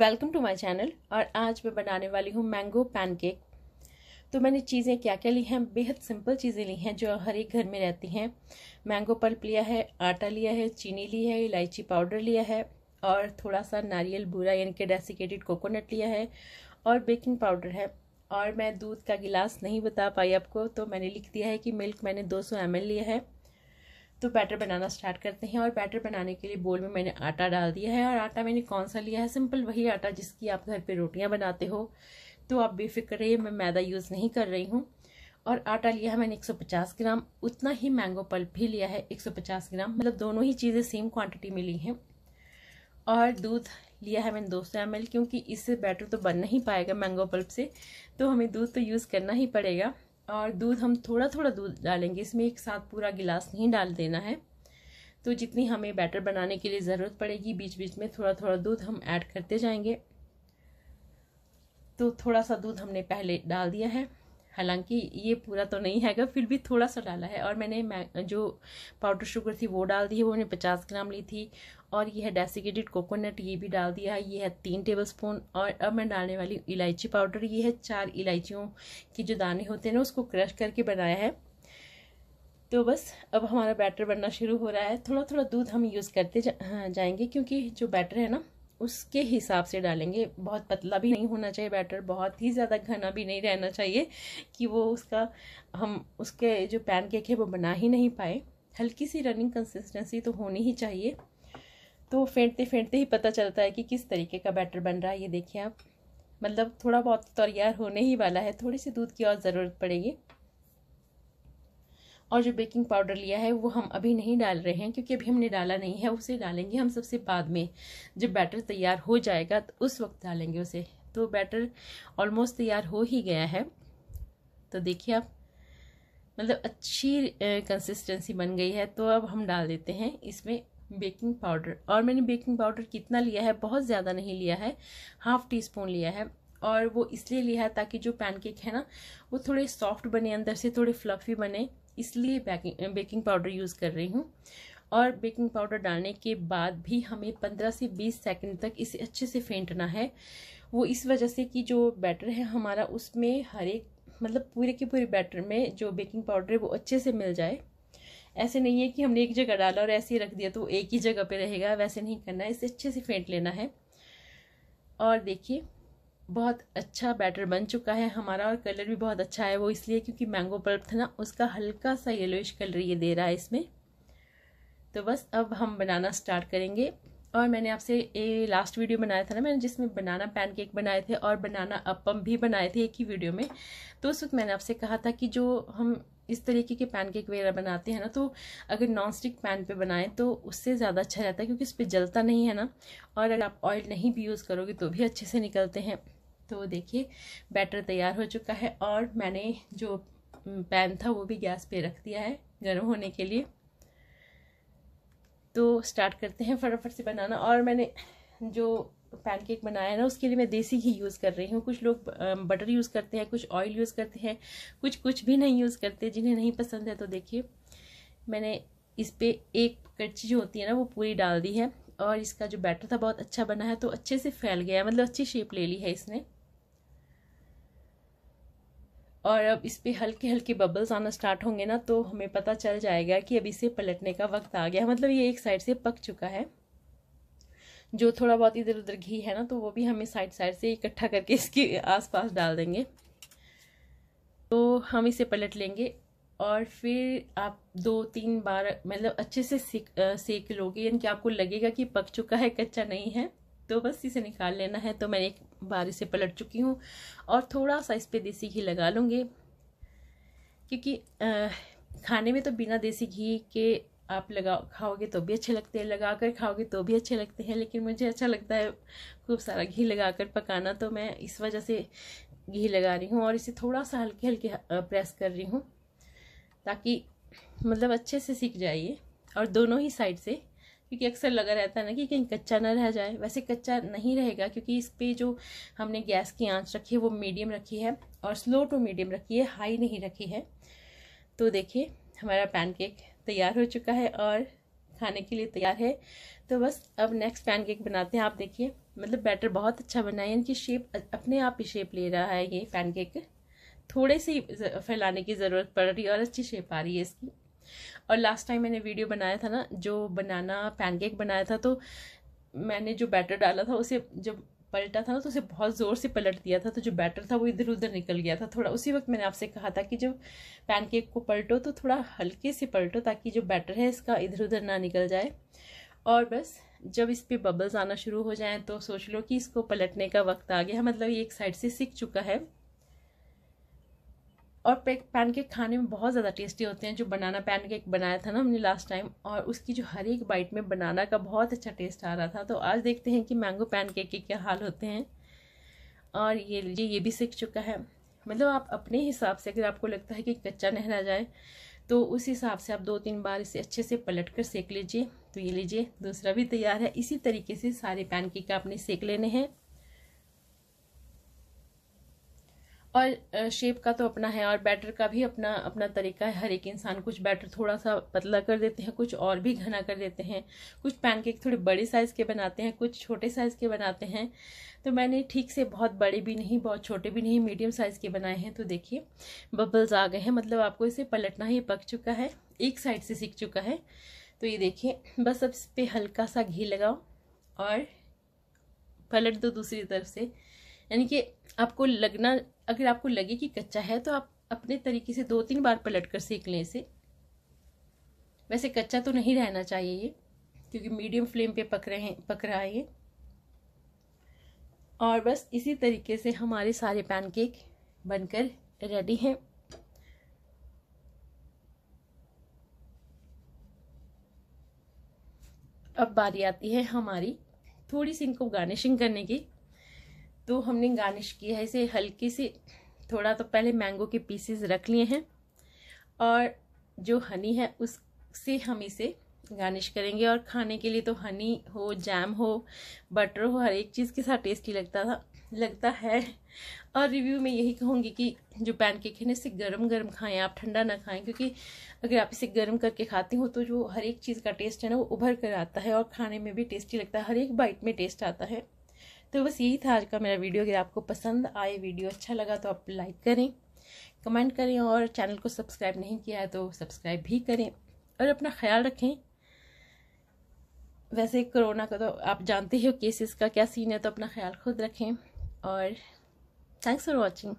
Welcome to my channel. और आज मैं बनाने वाली हूँ मैंगो पैनकेक। तो मैंने चीज़ें क्या क्या ली हैं, बेहद सिंपल चीज़ें ली हैं जो हर एक घर में रहती हैं। मैंगो पल्प लिया है, आटा लिया है, चीनी ली है, इलायची पाउडर लिया है और थोड़ा सा नारियल बूरा यानी कि डेसिकेटेड कोकोनट लिया है और बेकिंग पाउडर है। और मैं दूध का गिलास नहीं बता पाई आपको, तो मैंने लिख दिया है कि मिल्क मैंने 200 ml लिया है। तो बैटर बनाना स्टार्ट करते हैं। और बैटर बनाने के लिए बोल में मैंने आटा डाल दिया है। और आटा मैंने कौन सा लिया है, सिंपल वही आटा जिसकी आप घर पे रोटियां बनाते हो। तो आप बेफिक्र रहिए, मैं मैदा यूज़ नहीं कर रही हूँ। और आटा लिया है मैंने 150 ग्राम, उतना ही मैंगो पल्प भी लिया है 150 ग्राम, मतलब दोनों ही चीज़ें सेम क्वान्टिटी में ली हैं। और दूध लिया है मैंने 200 ml, क्योंकि इससे बैटर तो बन नहीं पाएगा मैंगो पल्प से, तो हमें दूध तो यूज़ करना ही पड़ेगा। और दूध हम थोड़ा थोड़ा दूध डालेंगे इसमें, एक साथ पूरा गिलास नहीं डाल देना है। तो जितनी हमें बैटर बनाने के लिए ज़रूरत पड़ेगी, बीच बीच में थोड़ा थोड़ा दूध हम ऐड करते जाएंगे। तो थोड़ा सा दूध हमने पहले डाल दिया है, हालांकि ये पूरा तो नहीं हैगा, फिर भी थोड़ा सा डाला है। और मैंने जो पाउडर शुगर थी वो डाल दी है, वो मैंने 50 ग्राम ली थी। और यह है डेसिकेटेड कोकोनट, ये भी डाल दिया है, ये है 3 टेबलस्पून। और अब मैं डालने वाली हूँ इलायची पाउडर। ये है 4 इलायचियों के जो दाने होते हैं ना, उसको क्रश करके बनाया है। तो बस अब हमारा बैटर बनना शुरू हो रहा है। थोड़ा थोड़ा दूध हम यूज़ करते जाएंगे, क्योंकि जो बैटर है ना उसके हिसाब से डालेंगे। बहुत पतला भी नहीं होना चाहिए बैटर, बहुत ही ज़्यादा घना भी नहीं रहना चाहिए कि वो उसका हम उसके जो पैनकेक है वो बना ही नहीं पाए। हल्की सी रनिंग कंसिस्टेंसी तो होनी ही चाहिए। तो फेंटते फेंटते ही पता चलता है कि किस तरीके का बैटर बन रहा है। ये देखिए आप, मतलब थोड़ा बहुत तैयार होने ही वाला है, थोड़ी सी दूध की और ज़रूरत पड़ेगी। और जो बेकिंग पाउडर लिया है वो हम अभी नहीं डाल रहे हैं, क्योंकि अभी हमने डाला नहीं है। उसे डालेंगे हम सबसे बाद में, जब बैटर तैयार हो जाएगा तो उस वक्त डालेंगे उसे। तो बैटर ऑलमोस्ट तैयार हो ही गया है। तो देखिए आप, मतलब अच्छी कंसिस्टेंसी बन गई है। तो अब हम डाल देते हैं इसमें बेकिंग पाउडर। और मैंने बेकिंग पाउडर कितना लिया है, बहुत ज़्यादा नहीं लिया है, 1/2 टीस्पून लिया है। और वो इसलिए लिया है ताकि जो पैनकेक है ना वो थोड़े सॉफ्ट बने, अंदर से थोड़े फ्लफ़ी बने, इसलिए बेकिंग पाउडर यूज़ कर रही हूँ। और बेकिंग पाउडर डालने के बाद भी हमें 15 से 20 सेकंड तक इसे अच्छे से फेंटना है। वो इस वजह से कि जो बैटर है हमारा उसमें हर एक, मतलब पूरे के पूरे बैटर में जो बेकिंग पाउडर है वो अच्छे से मिल जाए। ऐसे नहीं है कि हमने एक जगह डाला और ऐसे ही रख दिया तो एक ही जगह पे रहेगा, वैसे नहीं करना है, इसे अच्छे से फेंट लेना है। और देखिए बहुत अच्छा बैटर बन चुका है हमारा। और कलर भी बहुत अच्छा है, वो इसलिए क्योंकि मैंगो पल्प था ना, उसका हल्का सा येलोइश कलर ये दे रहा है इसमें। तो बस अब हम बनाना स्टार्ट करेंगे। और मैंने आपसे लास्ट वीडियो बनाया था ना मैंने, जिसमें बनाना पैनकेक बनाए थे और बनाना अपम भी बनाए थे एक ही वीडियो में। तो उस वक्त मैंने आपसे कहा था कि जो हम इस तरीके के पैनकेक वगैरह बनाते हैं ना, तो अगर नॉनस्टिक पैन पे बनाएं तो उससे ज़्यादा अच्छा रहता है, क्योंकि उस पर जलता नहीं है ना। और अगर आप ऑयल नहीं भी यूज़ करोगे तो भी अच्छे से निकलते हैं। तो देखिए बैटर तैयार हो चुका है। और मैंने जो पैन था वो भी गैस पे रख दिया है गर्म होने के लिए। तो स्टार्ट करते हैं फटाफट से बनाना। और मैंने जो पैनकेक बनाया है ना उसके लिए मैं देसी घी यूज़ कर रही हूँ। कुछ लोग बटर यूज़ करते हैं, कुछ ऑयल यूज़ करते हैं, कुछ भी नहीं यूज़ करते, जिन्हें नहीं पसंद है। तो देखिए मैंने इस पर एक कड़छी जो होती है ना वो पूरी डाल दी है। और इसका जो बैटर था बहुत अच्छा बना है, तो अच्छे से फैल गया है, मतलब अच्छी शेप ले ली है इसने। और अब इस पर हल्के हल्के बबल्स आना स्टार्ट होंगे ना, तो हमें पता चल जाएगा कि अब इसे पलटने का वक्त आ गया है, मतलब ये एक साइड से पक चुका है। जो थोड़ा बहुत इधर उधर घी है ना तो वो भी हमें साइड साइड से इकट्ठा करके इसके आसपास डाल देंगे। तो हम इसे पलट लेंगे और फिर आप 2-3 बार मतलब अच्छे से सेक लोगे, यानी कि आपको लगेगा कि पक चुका है, कच्चा नहीं है। तो बस इसे निकाल लेना है। तो मैं 1 बार इसे पलट चुकी हूँ। और थोड़ा सा इस पर देसी घी लगा लूँगी, क्योंकि खाने में तो बिना देसी घी के आप खाओगे तो भी अच्छे लगते हैं, लगा कर खाओगे तो भी अच्छे लगते हैं, लेकिन मुझे अच्छा लगता है खूब सारा घी लगा कर पकाना। तो मैं इस वजह से घी लगा रही हूँ और इसे थोड़ा सा हल्के हल्के प्रेस कर रही हूँ, ताकि मतलब अच्छे से सिक जाइए। और दोनों ही साइड से, क्योंकि अक्सर लगा रहता है ना कि कहीं कच्चा ना रह जाए। वैसे कच्चा नहीं रहेगा, क्योंकि इस पर जो हमने गैस की आंच रखी है वो मीडियम रखी है और स्लो टू मीडियम रखी है, हाई नहीं रखी है। तो देखिए हमारा पैनकेक तैयार हो चुका है। और खाने के लिए तैयार है। तो बस अब नेक्स्ट पैनकेक बनाते हैं। आप देखिए मतलब बैटर बहुत अच्छा बना है, इनकी शेप अपने आप ही शेप ले रहा है। ये पैनकेक थोड़े से फैलाने की ज़रूरत पड़ रही है और अच्छी शेप आ रही है इसकी। और लास्ट टाइम मैंने वीडियो बनाया था ना, जो बनाना पैनकेक बनाया था, तो मैंने जो बैटर डाला था उसे जब पलटा था ना तो उसे बहुत ज़ोर से पलट दिया था, तो जो बैटर था वो इधर उधर निकल गया था थोड़ा। उसी वक्त मैंने आपसे कहा था कि जब पैनकेक को पलटो तो थोड़ा हल्के से पलटो ताकि जो बैटर है इसका इधर उधर ना निकल जाए। और बस जब इस पर बबल्स आना शुरू हो जाएं तो सोच लो कि इसको पलटने का वक्त आ गया है, मतलब ये एक साइड से सिक चुका है। और पैनकेक खाने में बहुत ज़्यादा टेस्टी होते हैं। जो बनाना पैनकेक बनाया था ना हमने लास्ट टाइम, और उसकी जो हर एक बाइट में बनाना का बहुत अच्छा टेस्ट आ रहा था। तो आज देखते हैं कि मैंगो पैनकेक के क्या हाल होते हैं। और ये लीजिए ये भी सिक चुका है। मतलब आप अपने हिसाब से, अगर आपको लगता है कि कच्चा नहीं रह जाए तो उस हिसाब से आप 2-3 बार इसे अच्छे से पलट कर सेक लीजिए। तो ये लीजिए दूसरा भी तैयार है। इसी तरीके से सारे पैनकेक आपने सेक लेने हैं। और शेप का तो अपना है और बैटर का भी अपना अपना तरीका है। हर एक इंसान कुछ बैटर थोड़ा सा पतला कर देते हैं, कुछ और भी घना कर देते हैं, कुछ पैनकेक थोड़े बड़े साइज़ के बनाते हैं, कुछ छोटे साइज़ के बनाते हैं। तो मैंने ठीक से बहुत बड़े भी नहीं बहुत छोटे भी नहीं, मीडियम साइज़ के बनाए हैं। तो देखिए बबल्स आ गए हैं, मतलब आपको इसे पलटना ही पक चुका है, एक साइड से सिक चुका है। तो ये देखिए बस अब इस पर हल्का सा घी लगाओ और पलट दो दूसरी तरफ से। यानी कि आपको लगना, अगर आपको लगे कि कच्चा है तो आप अपने तरीके से 2-3 बार पलट कर सेक लें इसे। वैसे कच्चा तो नहीं रहना चाहिए ये, क्योंकि मीडियम फ्लेम पे पक रहा है ये। और बस इसी तरीके से हमारे सारे पैनकेक बनकर रेडी हैं। अब बारी आती है हमारी थोड़ी सी इनको गार्निशिंग करने की। तो हमने गार्निश किया है इसे हल्की सी, थोड़ा तो पहले मैंगो के पीसेस रख लिए हैं और जो हनी है उससे हम इसे गार्निश करेंगे। और खाने के लिए तो हनी हो, जैम हो, बटर हो, हर एक चीज़ के साथ टेस्टी लगता है। और रिव्यू में यही कहूँगी कि जो पैनकेक है ना इसे गरम गरम खाएं, आप ठंडा ना खाएं, क्योंकि अगर आप इसे गरम करके खाते हो तो जो हर एक चीज़ का टेस्ट है ना वो उभर कर आता है और खाने में भी टेस्टी लगता है, हर एक बाइट में टेस्ट आता है। तो बस यही था आज का मेरा वीडियो। अगर आपको पसंद आए, वीडियो अच्छा लगा तो आप लाइक करें, कमेंट करें और चैनल को सब्सक्राइब नहीं किया है तो सब्सक्राइब भी करें। और अपना ख्याल रखें। वैसे कोरोना का तो आप जानते ही हो केसेस का क्या सीन है, तो अपना ख्याल खुद रखें। और थैंक्स फॉर वॉचिंग।